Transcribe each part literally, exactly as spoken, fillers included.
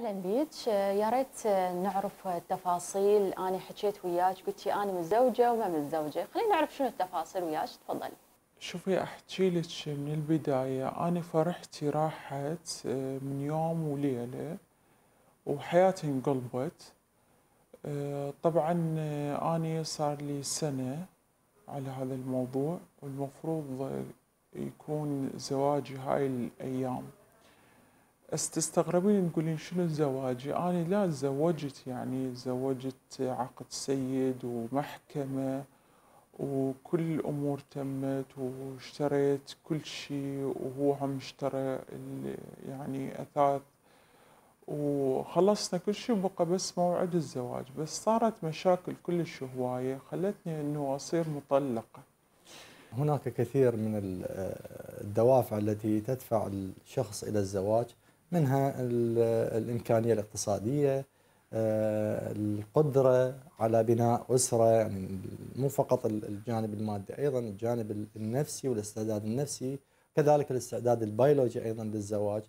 اهلا بيك. يا ريت نعرف التفاصيل. انا حكيت وياك قلتي انا متزوجه وما متزوجه، خلينا نعرف شنو التفاصيل وياك. تفضلي. شوفي احكي لك من البدايه، انا فرحتي راحت من يوم وليله وحياتي انقلبت. طبعا انا صار لي سنه على هذا الموضوع والمفروض يكون زواجي هاي الايام. استستغربين تقولين شنو زواجي؟ أنا لا تزوجت، يعني تزوجت عقد سيد ومحكمة وكل أمور تمت واشتريت كل شيء وهو هم اشترى يعني أثاث وخلصنا كل شيء وبقى بس موعد الزواج. بس صارت مشاكل كلش هواية خلتني أنه أصير مطلقة. هناك كثير من الدوافع التي تدفع الشخص إلى الزواج، منها الإمكانية الاقتصادية، القدرة على بناء أسرة، يعني مو فقط الجانب المادي، أيضا الجانب النفسي والاستعداد النفسي، كذلك الاستعداد البيولوجي أيضا للزواج.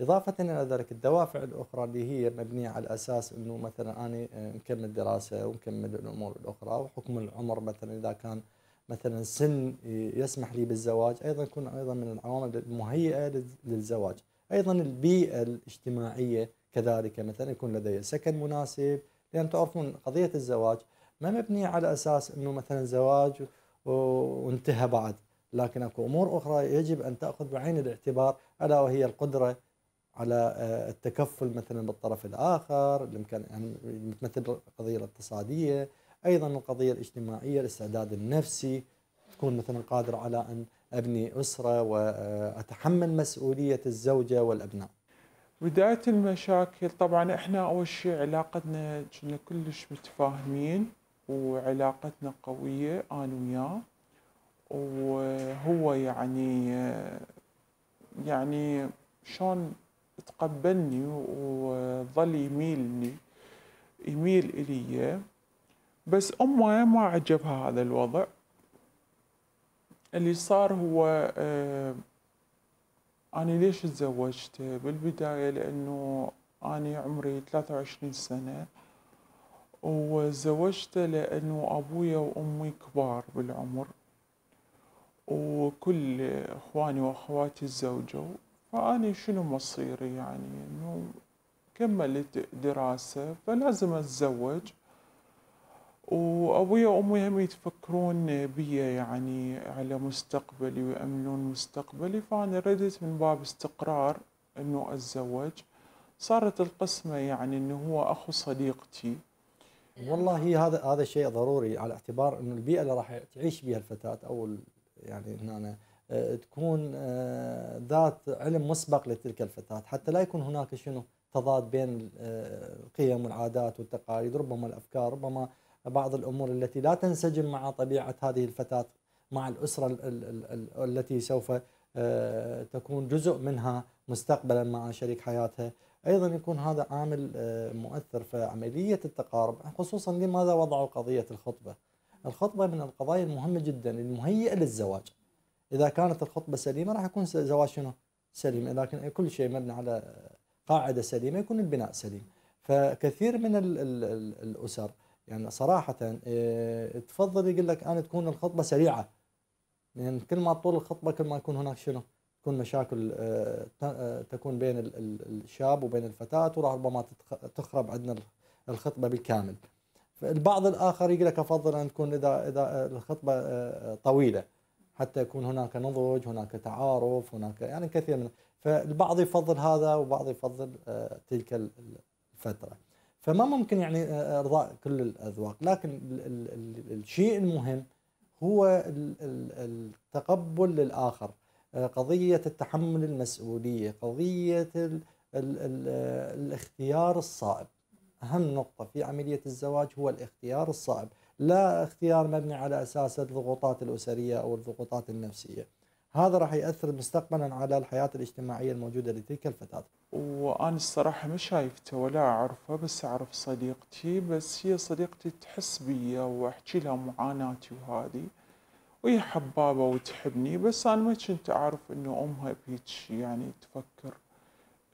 إضافة إلى ذلك الدوافع الأخرى اللي هي مبنية على أساس أنه مثلا أنا مكمل دراسة ومكمل الأمور الأخرى، وحكم العمر مثلا إذا كان مثلا سن يسمح لي بالزواج، أيضا يكون أيضا من العوامل المهيئة للزواج. أيضا البيئة الاجتماعية كذلك، مثلا يكون لدي سكن مناسب، لأن تعرفون قضية الزواج ما مبنية على أساس أنه مثلا زواج وانتهى بعد، لكن أكو أمور أخرى يجب أن تأخذ بعين الاعتبار، ألا وهي القدرة على التكفل مثلا بالطرف الآخر، مثل القضية الاقتصادية، أيضا القضية الاجتماعية، الاستعداد النفسي، تكون مثلا قادر على أن أبني أسرة وأتحمل مسؤولية الزوجة والأبناء. بداية المشاكل طبعا إحنا أول شيء علاقتنا كنا كلش متفاهمين وعلاقتنا قوية أنا وياه، وهو يعني يعني شلون تقبلني وظل يميلني يميل إلي. بس أمه ما عجبها هذا الوضع اللي صار. هو آه أنا ليش تزوجت بالبداية؟ لأنه أنا عمري ثلاثة وعشرين سنة وتزوجت لأنه أبويا وأمي كبار بالعمر وكل إخواني وأخواتي تزوجوا، فأنا شنو مصيري؟ يعني إنه كملت دراسة فلازم أتزوج، وأبويا وأمي هم يتفكرون بي يعني على مستقبلي ويأملون مستقبلي، فأنا ردت من باب استقرار إنه أتزوج. صارت القسمة يعني إنه هو أخو صديقتي. والله هذا هذا شيء ضروري، على اعتبار إنه البيئة اللي راح تعيش بها الفتاة أو يعني هنا تكون ذات علم مسبق لتلك الفتاة، حتى لا يكون هناك شنو تضاد بين القيم والعادات والتقاليد، ربما الأفكار، ربما بعض الأمور التي لا تنسجم مع طبيعة هذه الفتاة مع الأسرة ال ال ال التي سوف تكون جزء منها مستقبلا مع شريك حياتها. أيضا يكون هذا عامل مؤثر في عملية التقارب، خصوصا لماذا وضعوا قضية الخطبة. الخطبة من القضايا المهمة جدا المهيئة للزواج. إذا كانت الخطبة سليمة راح يكون زواج شنو سليم، لكن كل شيء مبني على قاعدة سليمة يكون البناء سليم. فكثير من ال ال ال الأسر يعني صراحة إيه تفضل يقول لك أنا تكون الخطبة سريعة، لأن يعني كل ما طول الخطبة كل ما يكون هناك شنو تكون مشاكل آه تكون بين الشاب وبين الفتاة، وربما تخرب عندنا الخطبة بالكامل. البعض الآخر يقول لك أفضل أن تكون إذا إذا الخطبة آه طويلة حتى يكون هناك نضج، هناك تعارف، هناك يعني كثير من، فالبعض يفضل هذا وبعض يفضل آه تلك الفترة. فما ممكن يعني ارضاء كل الاذواق، لكن الشيء المهم هو التقبل للاخر، قضيه التحمل المسؤوليه، قضيه ال ال ال الاختيار الصائب. اهم نقطه في عمليه الزواج هو الاختيار الصائب، لا اختيار مبني على اساس الضغوطات الاسريه او الضغوطات النفسيه. هذا راح ياثر مستقبلا على الحياه الاجتماعيه الموجوده لتلك الفتاه. وأنا الصراحة ما شايفته ولا أعرفه، بس أعرف صديقتي، بس هي صديقتي تحس بي وأحكي لها معاناتي وهذه، وهي حبابة وتحبني، بس أنا ما كنت أعرف إنه أمها بهيج يعني تفكر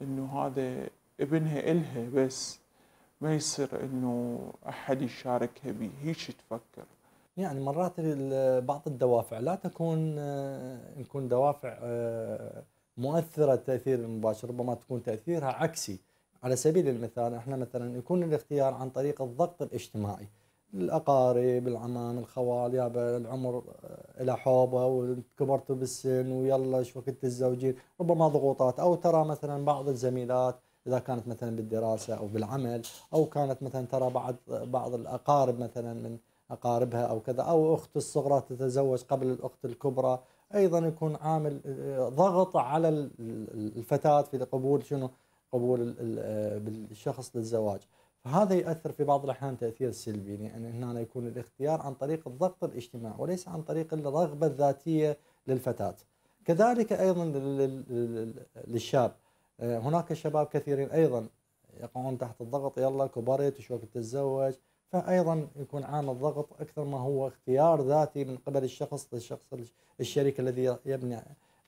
إنه هذا ابنها إلها بس، ما يصير إنه أحد يشاركها بيه، هيش تفكر. يعني مرات بعض الدوافع لا تكون نكون دوافع مؤثرة تأثير مباشر، ربما تكون تأثيرها عكسي. على سبيل المثال احنا مثلا يكون الاختيار عن طريق الضغط الاجتماعي، الأقارب، العمام، الخوال، يابا العمر إلى حوبة وكبرتوا بالسن ويلا شو وقت تتزوجين، ربما ضغوطات. أو ترى مثلا بعض الزميلات إذا كانت مثلا بالدراسة أو بالعمل، أو كانت مثلا ترى بعض بعض الأقارب مثلا من أقاربها أو كذا، أو أخت الصغرى تتزوج قبل الأخت الكبرى، أيضا يكون عامل ضغط على الفتاة في قبول شنو قبول الشخص للزواج. فهذا يؤثر في بعض الأحيان تأثير سلبي، لأن يعني هنا يكون الاختيار عن طريق الضغط الاجتماعي وليس عن طريق الرغبة الذاتية للفتاة. كذلك أيضا للشاب، هناك شباب كثيرين أيضا يقعون تحت الضغط، يلا كبرت وش وقت تتزوج، فأيضا يكون عامل ضغط أكثر ما هو اختيار ذاتي من قبل الشخص للشخص الشريك الذي يبني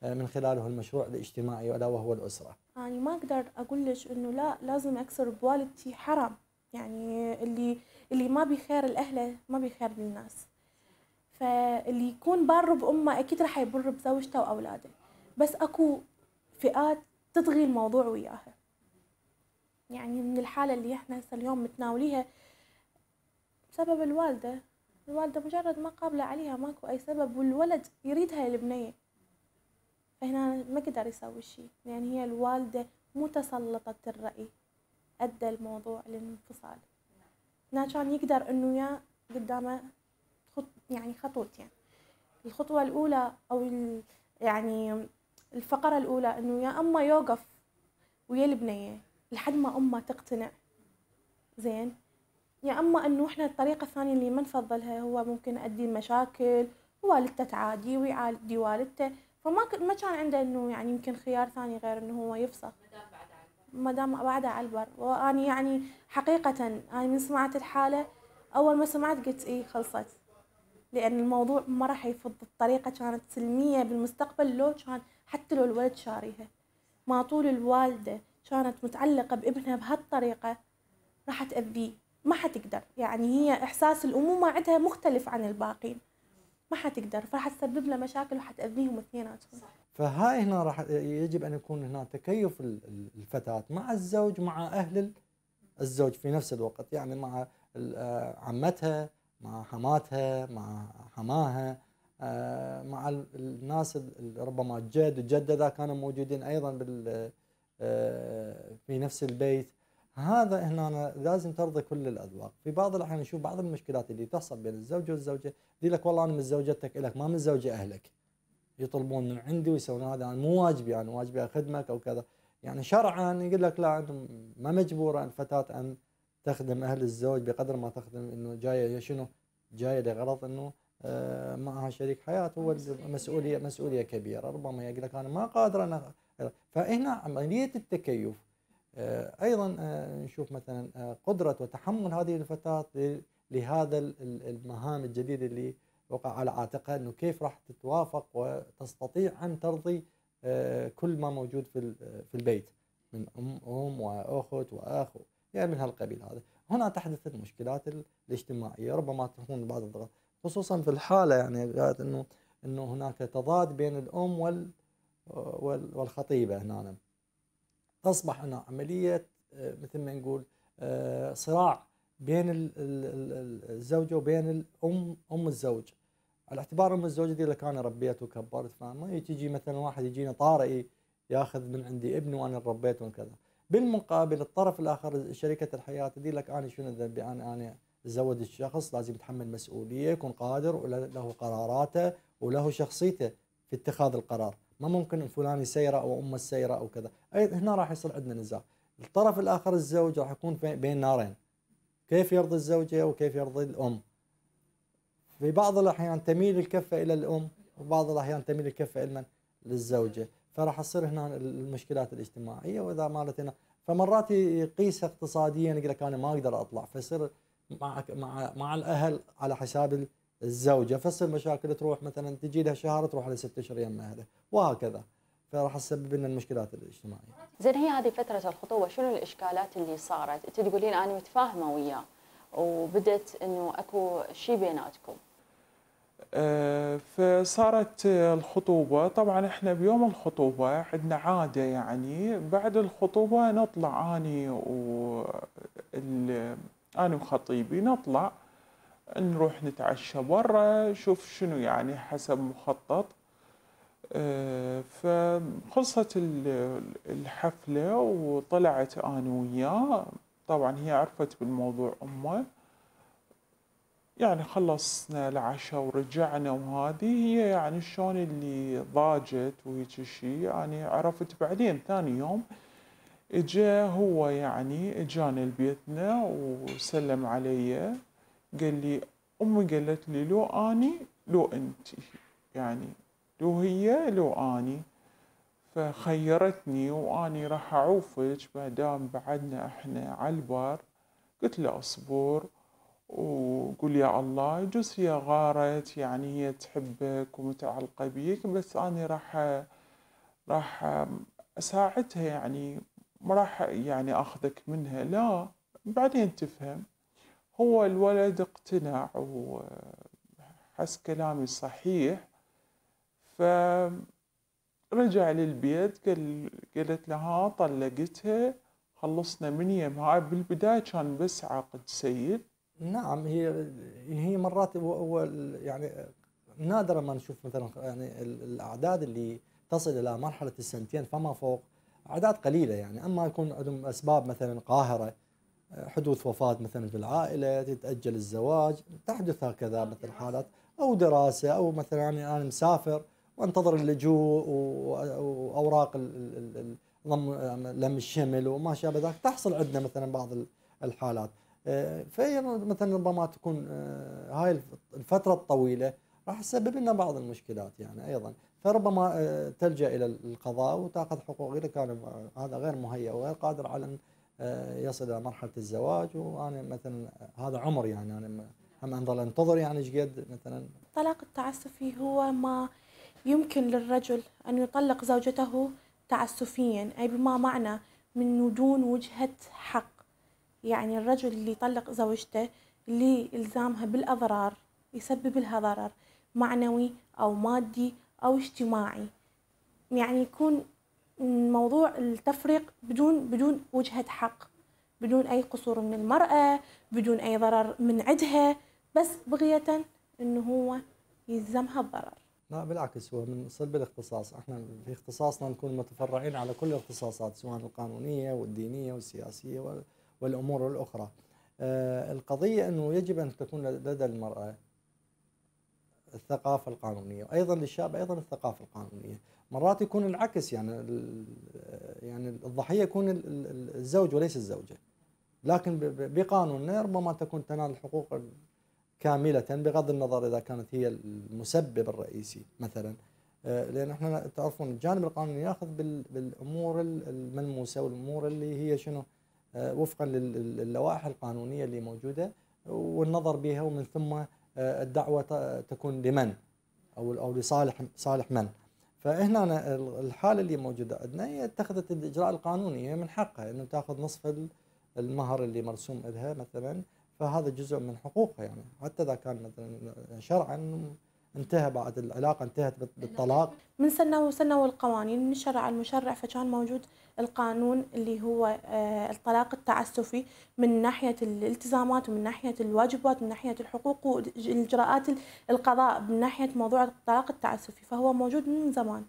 من خلاله المشروع الاجتماعي ألا وهو الأسرة. يعني ما أقدر أقول لك إنه لا لازم أكسر بوالدتي، حرام. يعني اللي اللي ما بيخير الأهل ما بيخير بالناس، فاللي يكون بار بأمه أكيد راح يبر بزوجته وأولاده. بس أكو فئات تطغي الموضوع وياها، يعني من الحالة اللي إحنا هسه اليوم متناوليها بسبب الوالدة. الوالدة مجرد ما قابلة عليها ماكو أي سبب، والولد يريدها البنية، فهنا ما قدر يسوي شيء، لأن هي الوالدة مو تسلطت الرأي، أدى الموضوع للانفصال. هنا كان يقدر إنه يا قدامه خط يعني خطوتين، يعني الخطوة الأولى أو ال... يعني الفقرة الأولى إنه يا أما يوقف ويا البنية لحد ما أمه تقتنع زين، يا أما إنه إحنا الطريقة الثانية اللي ما نفضلها هو ممكن أدي المشاكل ووالدته تعادي ويعادي والدته، فما ما كان عنده انه يعني يمكن خيار ثاني غير انه هو يفسخ ما دام بعده على البر. واني يعني حقيقه انا من سمعت الحاله اول ما سمعت قلت ايه خلصت، لان الموضوع ما راح يفض الطريقه كانت سلميه بالمستقبل لو كان حتى لو الولد شاريها. ما طول الوالده كانت متعلقه بابنها بهالطريقه راح تاذيه، ما حتقدر. يعني هي احساس الامومه عندها مختلف عن الباقين، ما حتقدر، فراح تسبب له مشاكل وحتأذيهم اثنيناتهم. فهاي هنا راح يجب ان يكون هنا تكيف الفتاة مع الزوج، مع اهل الزوج في نفس الوقت، يعني مع عمتها، مع حماتها، مع حماها، مع الناس ربما الجد والجده اذا كانوا موجودين ايضا بال في نفس البيت. هذا هنا لازم ترضي كل الاذواق. في بعض الاحيان نشوف بعض المشكلات اللي تحصل بين الزوج والزوجه، يقول لك والله انا من زوجتك الك ما من زوجه اهلك، يطلبون من عندي ويسوون هذا، انا مو واجبي، انا واجبي اخدمك او كذا. يعني شرعا يقول لك لا، انت ما مجبوره الفتاه ان تخدم اهل الزوج بقدر ما تخدم، انه جايه شنو؟ جايه لغرض انه معها شريك حياه، هو مسؤوليه مسؤوليه كبيره، ربما يقول لك انا ما قادر انا. فهنا عمليه التكيف أيضا نشوف مثلا قدرة وتحمل هذه الفتاة لهذا المهام الجديدة اللي وقع على عاتقها، أنه كيف راح تتوافق وتستطيع أن ترضي كل ما موجود في البيت من أم أم وأخت وأخ، يعني من هالقبيل. هذا هنا تحدث المشكلات الاجتماعية، ربما تكون بعض الضغط خصوصا في الحالة يعني أنه أنه هناك تضاد بين الأم وال والخطيبة. هنا تصبح هنا عملية مثل ما نقول صراع بين الزوجة وبين الأم أم الزوج، على اعتبار أم الزوج دي اللي كان ربيت وكبرت، فما تجي مثلا واحد يجينا طارئي ياخذ من عندي ابني وأنا ربيته وكذا. بالمقابل الطرف الآخر شريكة الحياة دي لك أنا شنو ذنبي، أنا أنا زوج الشخص لازم يتحمل مسؤولية، يكون قادر وله قراراته وله شخصيته في اتخاذ القرار، ما ممكن فلان سيرة أو أم السيرة أو كذا. هنا راح يصير عندنا نزاع. الطرف الآخر الزوج راح يكون بين نارين، كيف يرضي الزوجة وكيف يرضي الأم. في بعض الأحيان تميل الكفة إلى الأم، وبعض الأحيان تميل الكفة إلى للزوجة، فراح تصير هنا المشكلات الاجتماعية. وإذا مالت هنا فمرات يقيسها اقتصاديا، يقول لك أنا ما أقدر أطلع، فيصير مع مع مع الأهل على حساب الزوجة، فصل مشاكل تروح مثلا تجي لها شهر تروح على ست أشهر يم أهلها وهكذا. فراح تسبب لنا المشكلات الاجتماعيه. زين هي هذه فتره الخطوبه، شنو الاشكالات اللي صارت؟ انت تقولين انا متفاهمه وياه وبدت انه اكو شيء بيناتكم. أه فصارت الخطوبه، طبعا احنا بيوم الخطوبه عندنا عاده، يعني بعد الخطوبه نطلع اني و انا وخطيبي نطلع نروح نتعشى برا، شوف شنو يعني حسب مخطط. فخلصت الحفلة وطلعت أنا وياه، طبعا هي عرفت بالموضوع أمه، يعني خلصنا العشاء ورجعنا وهذه هي يعني شلون اللي ضاجت وهيجي شيء. يعني عرفت بعدين ثاني يوم اجا هو، يعني اجانا لبيتنا وسلم علي، قال لي امي قالت لي لو اني لو انت، يعني لو هي لو اني، فخيرتني واني راح اعوفك ما دام بعدنا احنا على البر. قلت له اصبر وقول يا الله يجوز هي غارت، يعني هي تحبك ومتعلقه بيك، بس اني راح راح اساعدها، يعني ما راح يعني اخذك منها، لا بعدين تفهم. هو الولد اقتنع وحس كلامي صحيح، فرجع للبيت قال قالت لها طلقتها، خلصنا من يم. هاي بالبداية كان بس عقد سيد. نعم هي هي مرات هو يعني نادرا ما نشوف مثلا يعني الاعداد اللي تصل الى مرحلة السنتين فما فوق، اعداد قليلة يعني، اما يكون عندهم اسباب مثلا قاهرة، حدوث وفاة مثلا في العائلة، تتأجل الزواج، تحدث هكذا مثل حالات، أو دراسة، أو مثلا أنا مسافر وانتظر اللجوء وأوراق لم الشمل وما شابه ذلك، تحصل عندنا مثلا بعض الحالات. فهي مثلا ربما تكون هاي الفترة الطويلة راح تسبب لنا بعض المشكلات يعني أيضا، فربما تلجأ إلى القضاء وتأخذ حقوق إذا كان هذا غير مهيأ وغير قادر على أن يصل الى مرحله الزواج. وانا مثلا هذا عمر يعني انا هم انظل انتظر يعني ايش قد مثلا. الطلاق التعسفي هو ما يمكن للرجل ان يطلق زوجته تعسفيا، اي بما معنى من دون وجهه حق. يعني الرجل اللي يطلق زوجته لالزامها بالاضرار يسبب لها ضرر معنوي او مادي او اجتماعي، يعني يكون موضوع التفريق بدون بدون وجهة حق، بدون أي قصور من المرأة، بدون أي ضرر من عندها، بس بغية إنه هو يلزمها الضرر. لا بالعكس، هو من صلب الاختصاص، احنا في اختصاصنا نكون متفرعين على كل الاختصاصات سواء القانونية والدينية والسياسية والأمور الأخرى. آه القضية إنه يجب أن تكون لدى المرأة الثقافة القانونية، وأيضا للشاب أيضا الثقافة القانونية. مرات يكون العكس يعني يعني الضحية يكون الزوج وليس الزوجة، لكن بقانوننا ربما تكون تنال الحقوق كاملة بغض النظر إذا كانت هي المسبب الرئيسي مثلا، لأن احنا تعرفون الجانب القانوني يأخذ بالأمور الملموسة والأمور اللي هي شنو وفقا للوائح القانونية اللي موجودة والنظر بها، ومن ثم الدعوة تكون لمن أو أو لصالح صالح من. فهنا الحالة اللي موجودة عندنا هي اتخذت الإجراء القانوني، هي من حقها أنه تأخذ نصف المهر اللي مرسوم لها مثلا، فهذا جزء من حقوقها يعني، حتى إذا كان مثلا شرعا انتهى بعد العلاقة انتهت بالطلاق. من سنة وسنة والقوانين من شرع المشرع، فكان موجود القانون اللي هو الطلاق التعسفي من ناحية الالتزامات ومن ناحية الواجبات ومن ناحية الحقوق والإجراءات القضاء من ناحية موضوع الطلاق التعسفي، فهو موجود من زمان.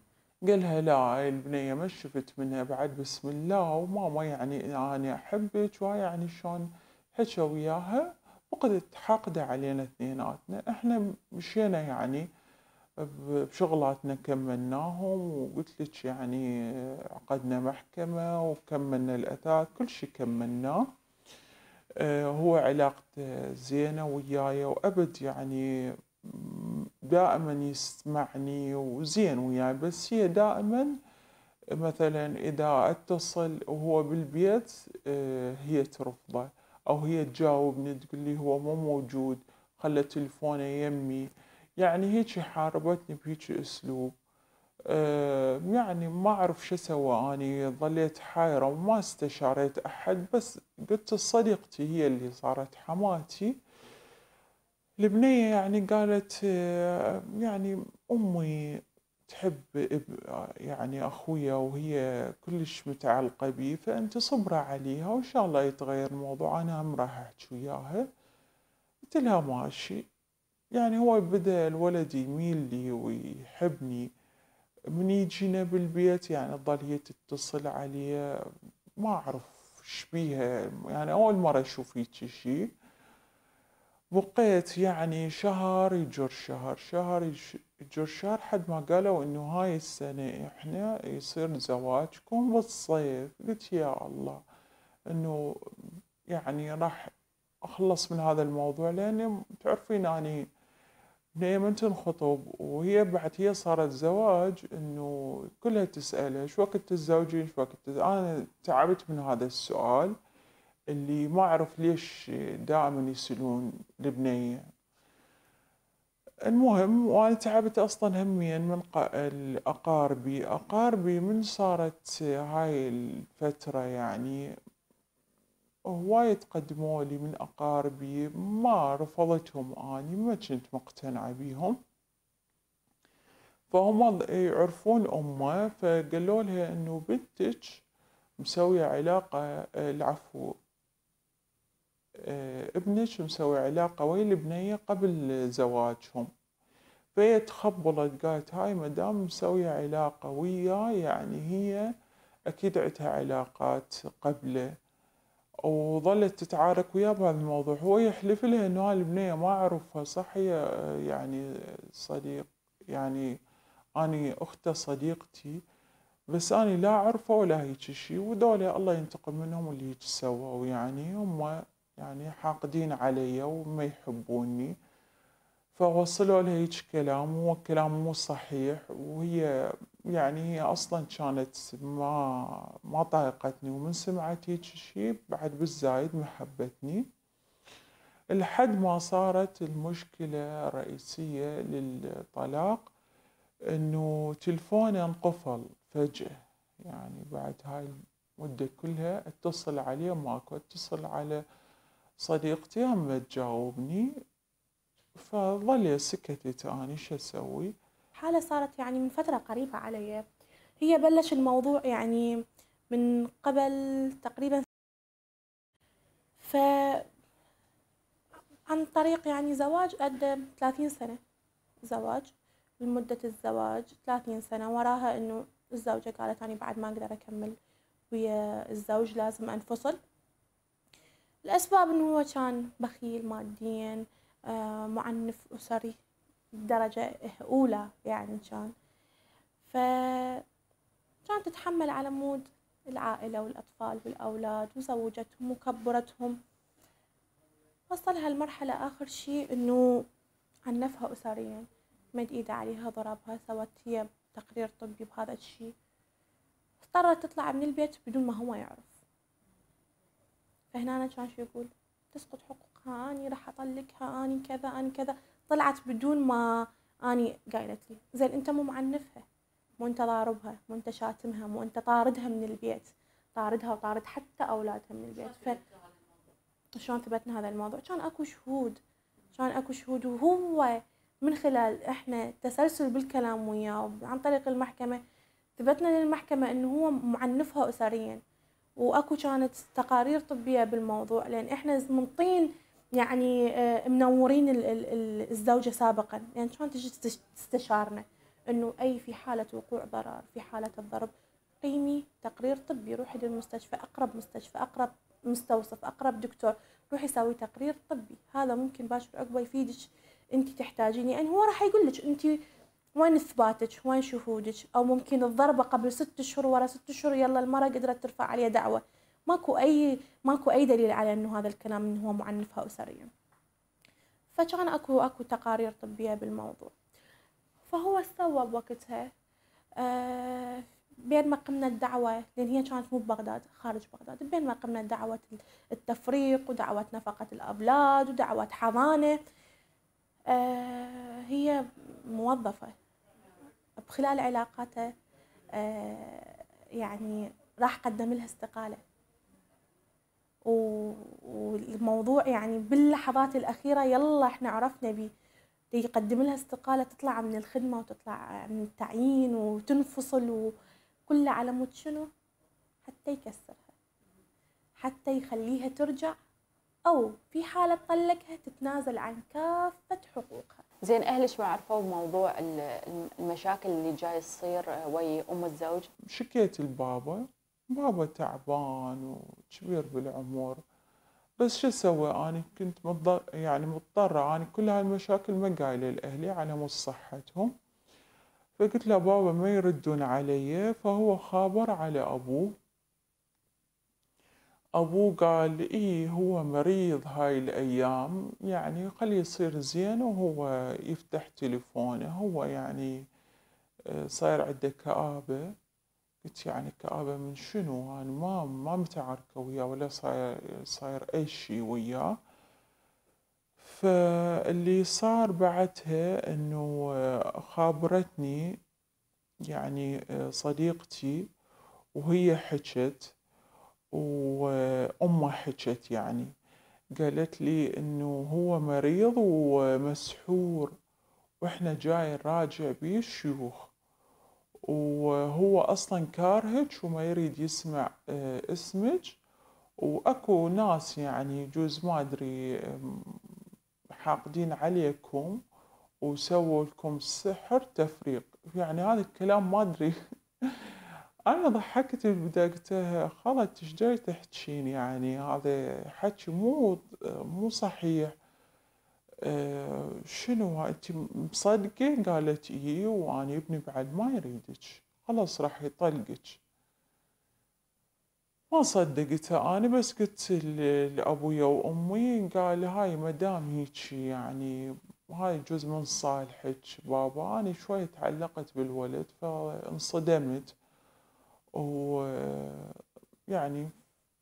قالها لا البنية ما شفت منها بعد بسم الله، وماما يعني أنا أحبك، ويعني شلون حكى وياها وقدت حاقدة علينا اثنيناتنا. احنا مشينا يعني بشغلاتنا كملناهم، وقلت لك يعني عقدنا محكمة وكملنا الأثاث كل شيء كملناه. اه هو علاقته زينة وياي وأبد يعني دائما يسمعني وزين وياي، بس هي دائما مثلا إذا أتصل وهو بالبيت اه هي ترفضه، أو هي تجاوبني تقول لي هو مو موجود خلى تلفونه يمي، يعني هيك حاربتني بهيك اسلوب. يعني ما أعرف شو سوى. أني ظليت حايرة وما استشاريت أحد، بس قلت صديقتي هي اللي صارت حماتي البنية، يعني قالت يعني أمي تحب يعني أخويا وهي كلش متعلقة بي، فأنت صبرة عليها وإن شاء الله يتغير الموضوع، أنا هم راح أحكي وياها. قلت لها ماشي. يعني هو بدأ الولد يميل لي ويحبني، من يجينا بالبيت يعني تظل هي تتصل علي، ما أعرف إيش بيها، يعني أول مرة أشوف هيك شيء. بقيت يعني شهر يجر شهر، شهر يجر شهر، حد ما قالوا إنه هاي السنة إحنا يصير زواجكم بالصيف. قلت يا الله إنه يعني راح أخلص من هذا الموضوع، لأن تعرفين أني بنية من تنخطب وهي بعد هي صارت زواج إنه كلها تسأله شو وقت تتزوجين شو وقت تز... أنا تعبت من هذا السؤال اللي ما أعرف ليش دائما يسألون البنية. المهم وأنا تعبت أصلا هميا من أقاربي أقاربي من صارت هاي الفترة، يعني هواي تقدموا لي من أقاربي، ما رفضتهم أني ما كنت مقتنعة بيهم، فهم يعرفون أمه فقالوا لها إنه بنتك مسوية علاقة، العفو ابنك مسوي علاقة ويا البنية قبل زواجهم. فهي تخبلت قالت هاي مدام مسوية علاقة وياه يعني هي أكيد عندها علاقات قبله، وظلت تتعارك وياه بهذا الموضوع. هو يحلف لها انه هالبنية ما اعرفها، صح هي يعني صديق يعني اني اختها صديقتي، بس اني لا اعرفها ولا هيك شيء، ودولة الله ينتقم منهم اللي هيك سووا، يعني هم يعني حاقدين علي وما يحبوني. فوصلوا لها هيك كلام، هو كلام مو صحيح، وهي يعني هي أصلا كانت ما ما طايقتني، ومن سمعت هيك شيء بعد بالزايد ما حبتني، لحد ما صارت المشكلة الرئيسية للطلاق إنه تلفونه انقفل فجأة. يعني بعد هاي المدة كلها اتصل عليه ماكو، اتصل على صديقتي هم ما تجاوبني، فظل سكتت أنا شو أسوي. حالة صارت يعني من فترة قريبة علي، هي بلش الموضوع يعني من قبل تقريبا، ف عن طريق يعني زواج قد ثلاثين سنة زواج، لمدة الزواج ثلاثين سنة. وراها إنه الزوجة قالت أنا بعد ما أقدر أكمل ويا الزوج لازم أنفصل. الأسباب إنه هو كان بخيل ماديا، معنف أسري درجة أولى يعني كان، فكانت تتحمل على مود العائلة والأطفال والأولاد وزوجتهم وكبرتهم. وصلها المرحلة آخر شيء إنه عنفها أسريا، مد إيده عليها ضربها، سوت هي تقرير طبي بهذا الشيء، اضطرت تطلع من البيت بدون ما هو يعرف. فهنا أنا كان شو يقول تسقط حقوقها، أني راح أطلقها، أني كذا أني كذا، طلعت بدون ما أني قايلت لي. زين أنت مو معنفها، مو أنت ضاربها، مو أنت شاتمها، مو أنت طاردها من البيت، طاردها وطارد حتى أولادها من البيت. ف شلون ثبتنا هذا الموضوع؟ كان أكو شهود، كان أكو شهود، وهو من خلال إحنا تسلسل بالكلام وياه عن طريق المحكمة ثبتنا للمحكمة إنه هو معنفها أسريا، وأكو كانت تقارير طبية بالموضوع، لأن إحنا منطين يعني منورين الزوجة سابقا، يعني كانت تجي تستشارنا انه اي في حالة وقوع ضرر، في حالة الضرب قيمي تقرير طبي، روحي للمستشفى، اقرب مستشفى، اقرب مستوصف، اقرب دكتور، روحي سوي تقرير طبي، هذا ممكن باشر عقبه يفيدك انت تحتاجيني. يعني هو راح يقول لك انت وين اثباتك، وين شهودك، او ممكن الضربة قبل ست اشهر، ورا ست اشهر يلا المرأة قدرت ترفع عليه دعوة، ماكو اي ماكو اي دليل على انه هذا الكلام انه هو معنفها اسريا. فكان اكو اكو تقارير طبيه بالموضوع. فهو سوى بوقتها آه بين ما قمنا الدعوه، لان هي كانت مو ببغداد، خارج بغداد، بين ما قمنا دعوه التفريق ودعوه نفقه الاولاد ودعوه حضانه، آه هي موظفه بخلال علاقاته يعني راح قدم لها استقالة. والموضوع يعني باللحظات الأخيرة يلا احنا عرفنا بيه، يقدم لها استقالة، تطلع من الخدمة وتطلع من التعيين وتنفصل، وكله على مود شنو؟ حتى يكسرها، حتى يخليها ترجع، أو في حالة طلقها تتنازل عن كافة حقوقها. زين أهلك شو عرفوا بموضوع المشاكل اللي جاي تصير ويا أم الزوج؟ شكيت لبابا، بابا تعبان وكبير بالعمر، بس شو اسوي؟ أنا كنت مضطر يعني مضطرة، أنا كل هالمشاكل ما قايلة لأهلي على مود صحتهم، فقلت له بابا ما يردون علي، فهو خابر على أبوه. أبوه قال إيه هو مريض هاي الأيام، يعني خليه يصير زين وهو يفتح تليفونه، هو يعني صاير عنده كآبة. قلت يعني كآبة من شنو؟ أنا ما ما متعاركة وياه ولا صاير صاير أي شي وياه. فاللي صار بعدها إنه خابرتني يعني صديقتي، وهي حكت وأمه حكت، يعني قالت لي إنه هو مريض ومسحور وإحنا جاي نراجع بيه الشيوخ، وهو أصلا كارهج وما يريد يسمع اسمك، وأكو ناس يعني يجوز ما أدري حاقدين عليكم وسووا لكم سحر تفريق، يعني هذا الكلام ما أدري. أنا ضحكت بالبداية، قلت لها خالد ايش جاي تحكين؟ يعني هذا حكي مو مو صحيح، أه شنو انت مصدقة؟ قالت إيه، وأنا ابني بعد ما يريدك، خلاص راح يطلقك. ما صدقتها أنا، بس قلت لأبويا وأمي، قال هاي مدام هيجي يعني هاي جزء من صالحك بابا. أنا شوي تعلقت بالولد فانصدمت، ويعني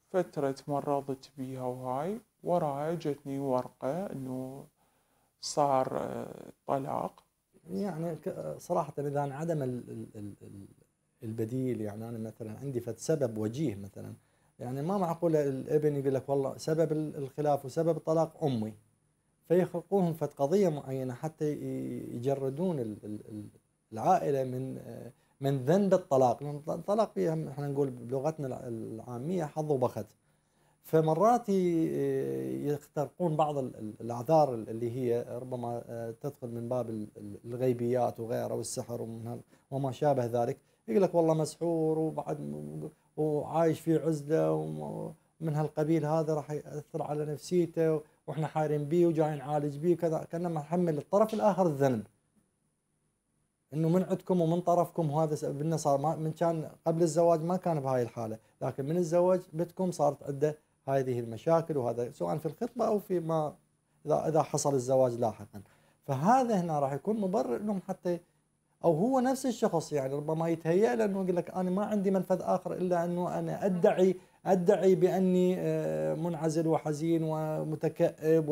فترة مرضت بيها، وهاي وراها جتني ورقة إنه صار طلاق. يعني صراحة إذا انعدم البديل، يعني أنا مثلا عندي فد سبب وجيه مثلا، يعني ما معقولة الابن يقول لك والله سبب الخلاف وسبب طلاق أمي، فيخلقوهم فد قضية معينة حتى يجردون العائلة من من ذنب الطلاق، لأن الطلاق فيه احنا نقول بلغتنا العامية حظ وبخت. فمرات يخترقون بعض الأعذار اللي هي ربما تدخل من باب الغيبيات وغيره والسحر وما شابه ذلك، يقول لك والله مسحور وبعد وعايش في عزلة ومن هالقبيل، هذا راح يأثر على نفسيته واحنا حارين بيه وجاي نعالج بيه كذا، كأنما نحمل الطرف الآخر الذنب انه من عندكم ومن طرفكم. هذا بالنا صار، ما من كان قبل الزواج ما كان بهاي الحاله، لكن من الزواج بدكم صارت عنده هذه المشاكل، وهذا سواء في الخطبه او في ما اذا اذا حصل الزواج لاحقا. فهذا هنا راح يكون مبرر لهم، حتى او هو نفس الشخص يعني ربما يتهيأ له انه يقول لك انا ما عندي منفذ اخر الا انه انا ادعي ادعي باني منعزل وحزين ومتكئب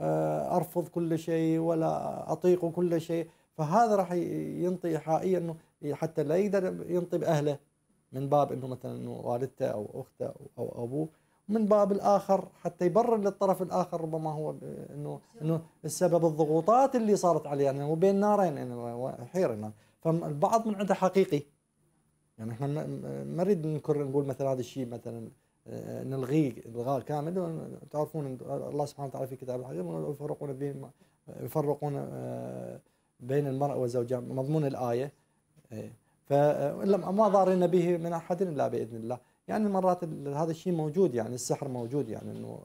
وارفض كل شيء ولا اطيق كل شيء. فهذا راح ينطي إيحائية انه حتى لا يقدر ينطي باهله، من باب انه مثلا انه والدته او اخته او ابوه، من باب الاخر حتى يبرر للطرف الاخر ربما هو انه انه السبب الضغوطات اللي صارت عليه، يعني مو بين نارين يعني حيرنا. فالبعض من عنده حقيقي، يعني احنا ما نريد ننكر نقول مثلا هذا الشيء مثلا نلغيه الغاء كامل، تعرفون الله سبحانه وتعالى في كتابه الحكيم يفرقون بين يفرقون بين المرأة وزوجها، مضمون الآية، فما ضارنا به من أحد إلا بإذن الله. يعني مرات هذا الشيء موجود، يعني السحر موجود، يعني إنه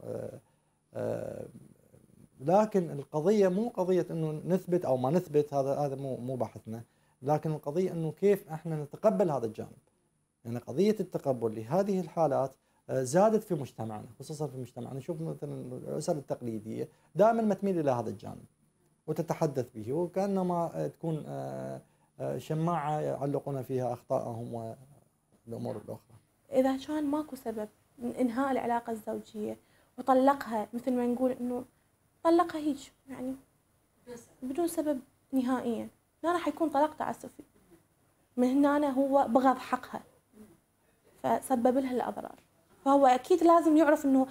لكن القضية مو قضية إنه نثبت أو ما نثبت، هذا هذا مو مو بحثنا، لكن القضية إنه كيف إحنا نتقبل هذا الجانب. يعني قضية التقبل لهذه الحالات زادت في مجتمعنا، خصوصا في مجتمعنا. شوف مثلا الأسر التقليدية دائما ما تميل إلى هذا الجانب وتتحدث به، وكأنما تكون شماعة يعلقون فيها أخطائهم والأمور الأخرى. إذا كان ماكو سبب من إنهاء العلاقة الزوجية وطلقها، مثل ما نقول إنه طلقها هيج يعني بدون سبب نهائيا، لا راح يكون طلاق تعسفي، من هنا هو بغض حقها فسبب لها الأضرار. فهو أكيد لازم يعرف أنه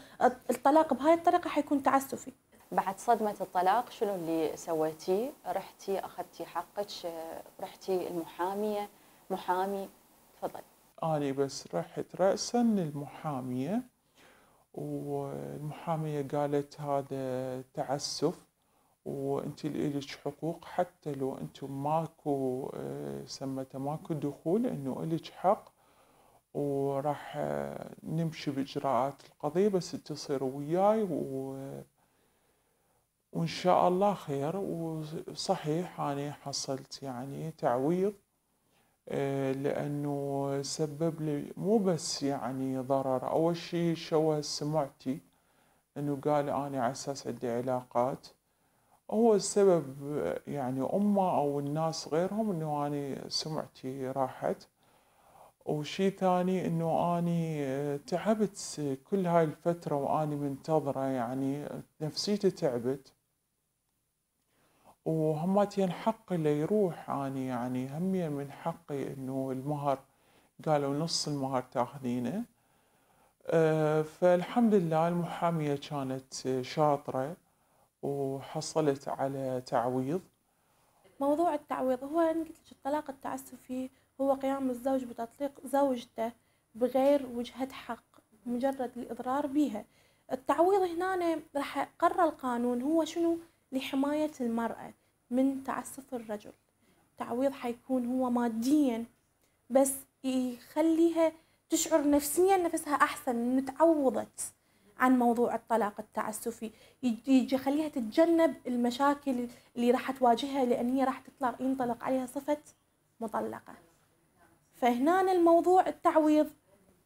الطلاق بهاي الطريقة حيكون تعسفي. بعد صدمة الطلاق شنو اللي سويتيه؟ رحتي أخذتي حقك؟ رحتي المحامية؟ محامي؟ تفضل. أنا بس رحت رأسا للمحامية، والمحامية قالت هذا تعسف وانت لك حقوق، حتى لو انتم ماكو سمته ماكو دخول انه لك حق، وراح نمشي باجراءات القضيه بس تصير وياي و... وان شاء الله خير. وصحيح انا حصلت يعني تعويض لانه سبب لي مو بس يعني ضرر. اول شيء شوه سمعتي انه قال انا على اساس عندي علاقات، هو السبب يعني أمه أو الناس غيرهم أنه أنا سمعتي راحت. وشي ثاني أنه أنا تعبت كل هاي الفترة وأنا منتظرة، يعني نفسيتي تعبت وهماتي يعني حقي لا يروح. أنا يعني همي من حقي أنه المهر قالوا نص المهر تاخذينه. فالحمد لله المحامية كانت شاطرة وحصلت على تعويض. موضوع التعويض هو أنا قلت لك الطلاق التعسفي هو قيام الزوج بتطليق زوجته بغير وجهة حق مجرد الإضرار بها. التعويض هنا راح قرر القانون هو شنو لحماية المرأة من تعسف الرجل. التعويض حيكون هو ماديا بس يخليها تشعر نفسيا نفسها أحسن من تعوضت عن موضوع الطلاق التعسفي، يجي يخليها تتجنب المشاكل اللي راح تواجهها، لان هي راح تطلق ينطلق عليها صفه مطلقه. فهنا الموضوع التعويض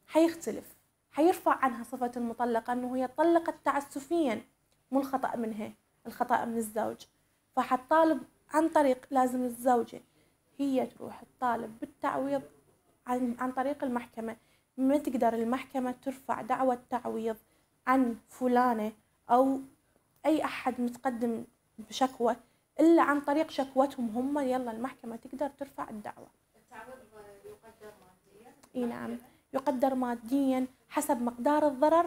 حيختلف، حيرفع عنها صفه المطلقه انه هي طلقت تعسفيا، مو الخطا منها، الخطا من الزوج. فحتطالب عن طريق لازم الزوجه هي تروح تطالب بالتعويض عن عن طريق المحكمه. ما تقدر المحكمه ترفع دعوه تعويض عن فلانة أو أي أحد متقدم بشكوى إلا عن طريق شكوتهم هم. يلا المحكمة تقدر ترفع الدعوة. التعويض يقدر ماديا؟ إي نعم، يقدر ماديا حسب مقدار الضرر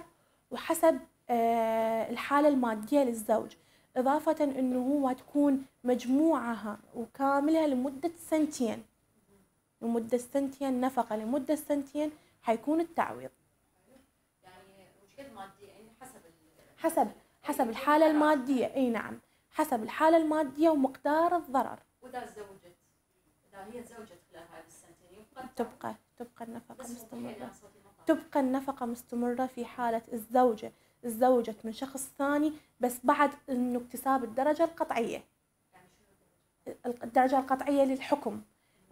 وحسب آه الحالة المادية للزوج، إضافة إنه هو تكون مجموعها وكاملها لمدة سنتين، لمدة سنتين نفقة لمدة سنتين حيكون التعويض. حسب حسب الحالة المادية، اي نعم، حسب الحالة المادية ومقدار الضرر. وإذا تزوجت، إذا هي تزوجت خلال هذه السنتين تبقى تبقى النفقة مستمرة، تبقى النفقة مستمرة في حالة الزوجة، تزوجت من شخص ثاني بس بعد إنه اكتساب الدرجة القطعية. الدرجة القطعية للحكم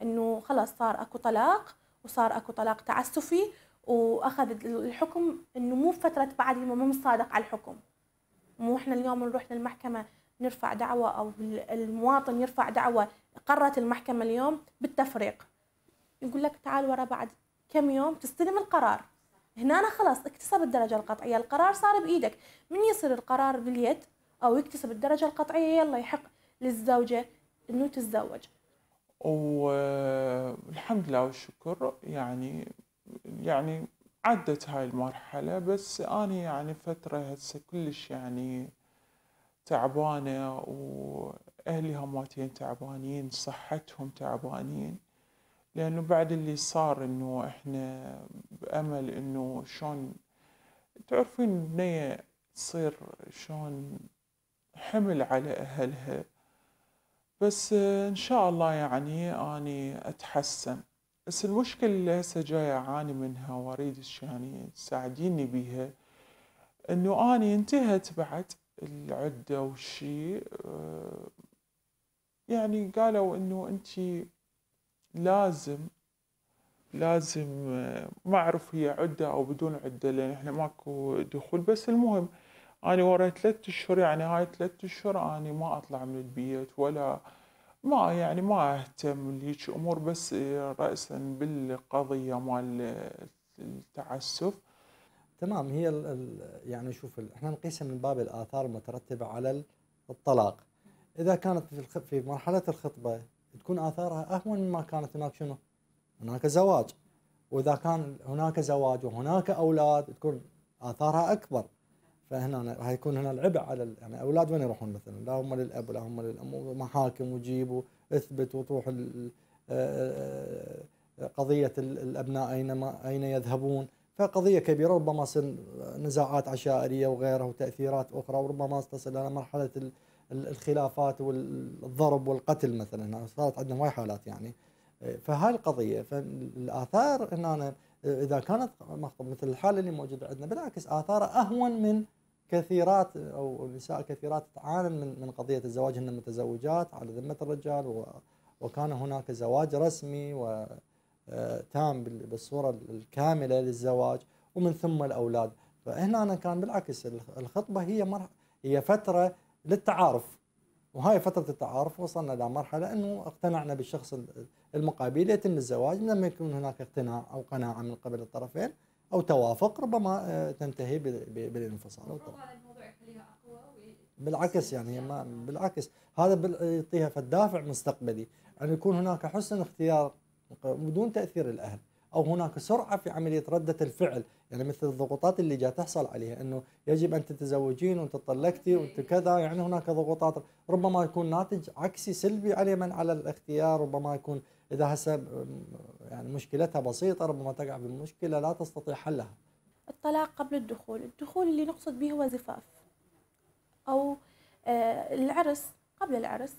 إنه خلاص صار أكو طلاق وصار أكو طلاق تعسفي، واخذ الحكم انه مو فتره بعد ما مصادق على الحكم. مو احنا اليوم نروح للمحكمه نرفع دعوه او المواطن يرفع دعوه، قررت المحكمه اليوم بالتفريق، يقول لك تعال ورا بعد كم يوم تستلم القرار. هنا أنا خلاص اكتسب الدرجه القطعيه، القرار صار بايدك. من يصير القرار باليد او يكتسب الدرجه القطعيه يلا يحق للزوجه انه تتزوج. والحمد لله والشكر يعني يعني عدت هاي المرحلة. بس أنا يعني فترة هسه كلش يعني تعبانة، وأهلي هماتين تعبانين، صحتهم تعبانين، لأنه بعد اللي صار إنه إحنا بأمل إنه شون تعرفين بنية تصير شون حمل على أهلها. بس إن شاء الله يعني أنا أتحسن. بس المشكلة اللي هسه جاية أعاني منها وأريدش يعني تساعديني بيها، إنه أنا انتهت بعد العدة والشي، يعني قالوا إنه أنتي لازم لازم ما أعرف هي عدة أو بدون عدة لأن إحنا ماكو دخول. بس المهم أنا ورا ثلاثة أشهر، يعني هاي ثلاثة أشهر أنا ما أطلع من البيت ولا ما يعني ما اهتم لهيج امور، بس راسا بالقضيه مال التعسف. تمام. هي ال ال يعني شوف احنا نقيسها من باب الاثار المترتبه على الطلاق. اذا كانت في في مرحله الخطبه تكون اثارها اهون مما كانت هناك شنو؟ هناك زواج، واذا كان هناك زواج وهناك اولاد تكون اثارها اكبر، فهنا راح يكون هنا العبء على ال... يعني الاولاد وين يروحون مثلا؟ لا هم للاب ولا هم للام، ومحاكم وجيب واثبت وتروح ال... قضيه الابناء اين ما... اين يذهبون، فقضيه كبيره، ربما تصل نزاعات عشائريه وغيرها وتاثيرات اخرى، وربما تصل الى مرحله ال... الخلافات والضرب والقتل مثلا. هنا صارت عندنا هواي حالات يعني، فهاي القضيه، فالاثار هنا اذا كانت مثل الحاله اللي موجوده عندنا بالعكس اثاره اهون من كثيرات، او نساء كثيرات تعاني من من قضيه الزواج، هن متزوجات على ذمه الرجال، وكان هناك زواج رسمي وتام بالصوره الكامله للزواج، ومن ثم الاولاد. فهنا كان بالعكس الخطبه هي مرح هي فتره للتعارف، وهاي فتره التعارف وصلنا الى مرحله انه اقتنعنا بالشخص المقابل، يتم الزواج. لما يكون هناك اقتناع او قناعه من قبل الطرفين او توافق، ربما تنتهي بالانفصال. ربما الموضوع يخليها اقوى بالعكس يعني، ما بالعكس هذا يعطيها فالدافع مستقبلي، ان يكون هناك حسن اختيار بدون تاثير الاهل، او هناك سرعه في عمليه رده الفعل، يعني مثل الضغوطات اللي جاء تحصل عليها انه يجب ان تتزوجين وانت طلقتي وانت كذا، يعني هناك ضغوطات ربما يكون ناتج عكسي سلبي عليه من على الاختيار. ربما يكون اذا هسه يعني مشكلتها بسيطه، ربما تقع بمشكله لا تستطيع حلها. الطلاق قبل الدخول، الدخول اللي نقصد به هو زفاف، او العرس قبل العرس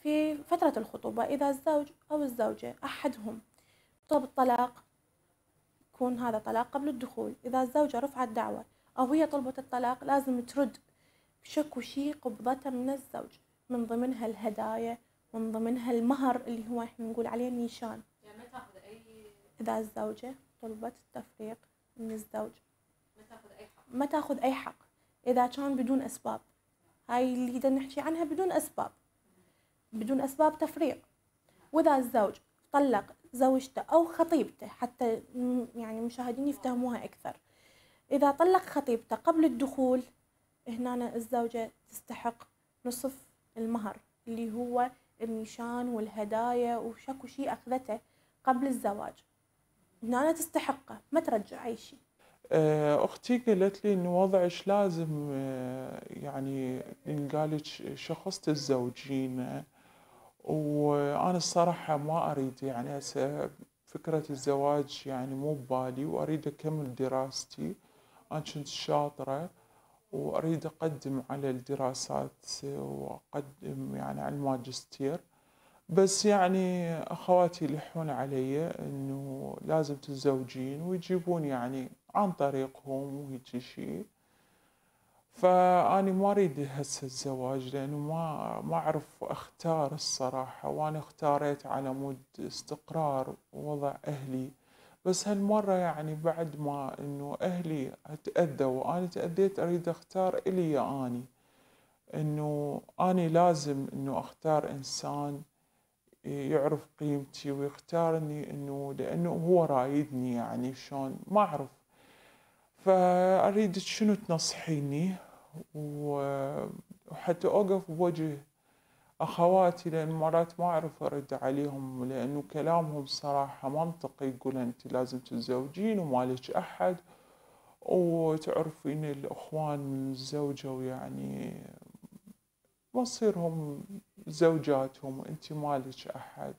في فتره الخطوبه، اذا الزوج او الزوجه احدهم طلب الطلاق يكون هذا طلاق قبل الدخول. إذا الزوجة رفعت دعوة أو هي طلبت الطلاق، لازم ترد بشكل شيء قبضتها من الزوج، من ضمنها الهدايا، من ضمنها المهر اللي هو احنا نقول عليه النيشان. يعني ما تاخذ أي، إذا الزوجة طلبت التفريق من الزوج ما تاخذ أي حق، ما تاخذ أي حق إذا كان بدون أسباب. هاي اللي دا نحكي عنها بدون أسباب، بدون أسباب تفريق. وإذا الزوج طلق زوجته أو خطيبته، حتى يعني المشاهدين يفتهموها أكثر، إذا طلق خطيبته قبل الدخول، هنا الزوجة تستحق نصف المهر اللي هو النشان والهدايا وشكو شيء أخذته قبل الزواج، هنا تستحقه، ما ترجع أي شيء. أختي قالت لي إن وضعش لازم يعني إن قالت شخص تتزوجين، وأنا الصراحة ما أريد، يعني هسه فكرة الزواج يعني مو ببالي، وأريد أكمل دراستي. أنا كنت شاطرة وأريد أقدم على الدراسات وأقدم يعني على الماجستير، بس يعني أخواتي يلحون علي إنه لازم تتزوجين، ويجيبون يعني عن طريقهم وهيجي شيء. فأني ما أريد هسه الزواج، لأنه ما ما أعرف أختار الصراحة، وأنا اختاريت على مود استقرار ووضع أهلي، بس هالمرة يعني بعد ما إنه أهلي تأذوا وأنا تأذيت، أريد أختار إلي أني، إنه أني لازم إنه أختار إنسان يعرف قيمتي ويختارني، إنه لأنه هو رايدني، يعني شلون ما أعرف. فأريد شنو تنصحيني، وحتى أوقف بوجه أخواتي، لأن مرات ما أعرف أرد عليهم، لأنه كلامهم صراحة منطقي، يقول أنت لازم تتزوجين ومالك أحد، وتعرفين الأخوان من الزوجة، ويعني مصيرهم زوجاتهم، أنت مالك أحد.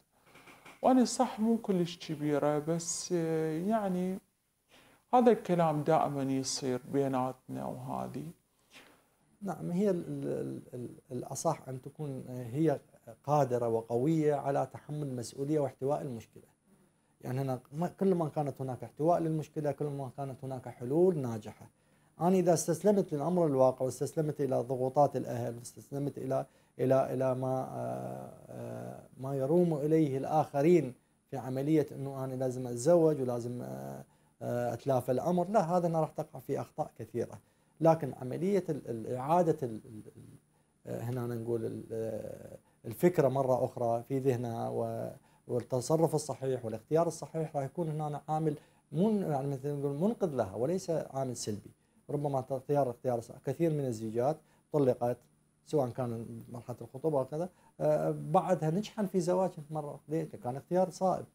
وأنا صح مو كلش كبيرة، بس يعني هذا الكلام دائما يصير بيناتنا. وهذه نعم هي ال ال ال الأصح أن تكون هي قادرة وقوية على تحمل المسؤولية واحتواء المشكلة، يعني هنا كل ما كانت هناك احتواء للمشكلة، كل ما كانت هناك حلول ناجحة. أنا إذا استسلمت للأمر الواقع، واستسلمت إلى ضغوطات الأهل، واستسلمت إلى إلى إلى ما ما يروم إليه الآخرين في عملية إنه أنا لازم أتزوج ولازم أتلافى الأمر، لا، هذا أنا راح تقع في أخطاء كثيرة. لكن عملية إعادة ال... هنا نقول الفكرة مرة أخرى في ذهنها، والتصرف الصحيح والاختيار الصحيح راح يكون هنا عامل من... يعني مثل نقول منقذ لها، وليس عامل سلبي. ربما اختيار اختيار كثير من الزوجات طلقت سواء كان مرحلة الخطوبة أو كذا، بعدها نجحن في زواجهم مرة، ليه؟ كان اختيار صائب،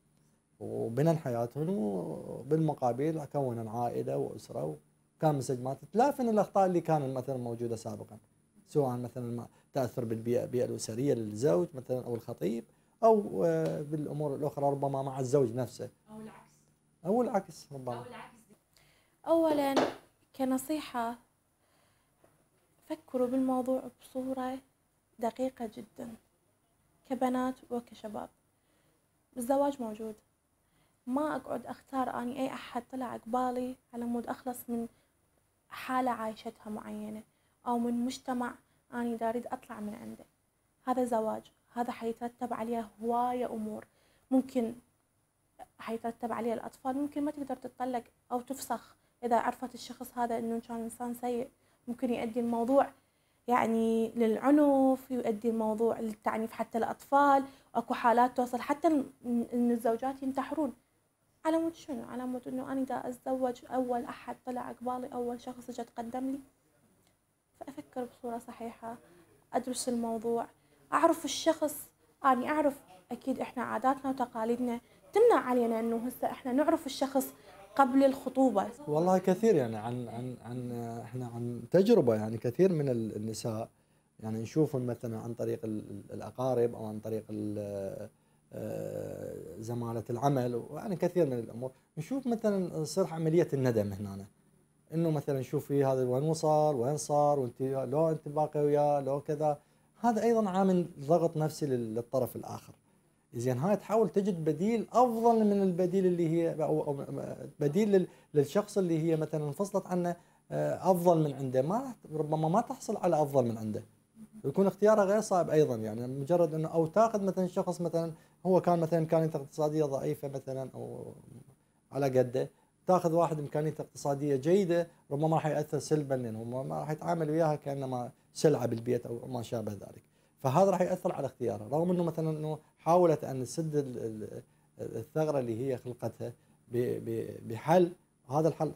وبنن حياتهم، وبالمقابل كونن عائله واسره، وكان مسجمات تلافن الاخطاء اللي كانت مثلا موجوده سابقا، سواء مثلا تاثر بالبيئه البيئه الاسريه للزوج مثلا او الخطيب، او بالامور الاخرى ربما مع الزوج نفسه، او العكس او العكس ربما او العكس. اولا كنصيحه، فكروا بالموضوع بصوره دقيقه جدا كبنات وكشباب. الزواج موجود، ما أقعد أختار أني أي أحد طلع عقبالي على مود أخلص من حالة عايشتها معينة أو من مجتمع أني داريد أطلع من عنده. هذا زواج، هذا حيترتب عليه هواية أمور، ممكن حيترتب عليه الأطفال، ممكن ما تقدر تتطلق أو تفسخ إذا عرفت الشخص هذا أنه كان إنسان سيء. ممكن يؤدي الموضوع يعني للعنف، يؤدي الموضوع للتعنيف حتى الأطفال، وأكو حالات توصل حتى إن الزوجات ينتحرون على مود شنو؟ على مود إنه أنا دا أتزوج أول أحد طلع عقبالي، أول شخص جا تقدم لي. فأفكر بصورة صحيحة، أدرس الموضوع، أعرف الشخص، أنا يعني أعرف أكيد إحنا عاداتنا وتقاليدنا تمنع علينا إنه هسه إحنا نعرف الشخص قبل الخطوبة. والله كثير يعني عن عن عن احنا عن تجربة، يعني كثير من النساء يعني نشوفهم مثلا عن طريق الأقارب أو عن طريق زمالة العمل، ويعني كثير من الأمور نشوف مثلا تصير عملية الندم هنا، إنه مثلا شوفي هذا وين وصل، وين صار، وأنت لو أنت باقي وياه لو كذا. هذا أيضا عامل ضغط نفسي للطرف الآخر. زين هاي تحاول تجد بديل افضل من البديل اللي هي، او بديل للشخص اللي هي مثلا انفصلت عنه افضل من عنده، ما ربما ما تحصل على افضل من عنده، يكون اختياره غير صعب ايضا. يعني مجرد انه او تاخذ مثلا شخص مثلا هو كان مثلا امكانيته اقتصاديه ضعيفه مثلا او على قده، تاخذ واحد امكانيته اقتصاديه جيده، ربما راح ياثر سلبا لانه ما راح يتعامل وياها كانما سلعه بالبيت او ما شابه ذلك. فهذا راح ياثر على اختياره، رغم انه مثلا انه حاولت ان تسد الثغره اللي هي خلقتها بحل، وهذا الحل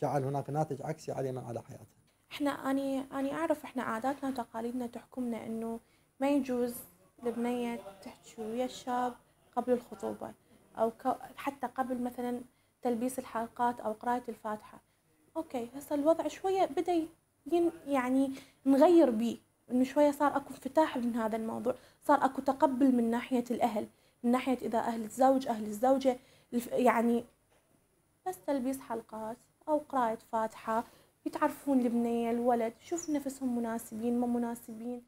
جعل هناك ناتج عكسي عليه على حياتها. احنا اني اني اعرف احنا عاداتنا وتقاليدنا تحكمنا انه ما يجوز لبنيه تحكي ويا الشاب قبل الخطوبه، او حتى قبل مثلا تلبيس الحلقات او قراءه الفاتحه. اوكي هسه الوضع شويه بدا يعني نغير بيه، انه شويه صار اكو انفتاح من هذا الموضوع، صار اكو تقبل من ناحيه الاهل، من ناحيه اذا اهل الزوج اهل الزوجه، يعني بس تلبيس حلقات او قراءه فاتحه، يتعرفون البنيه الولد، شوف نفسهم مناسبين ما مناسبين.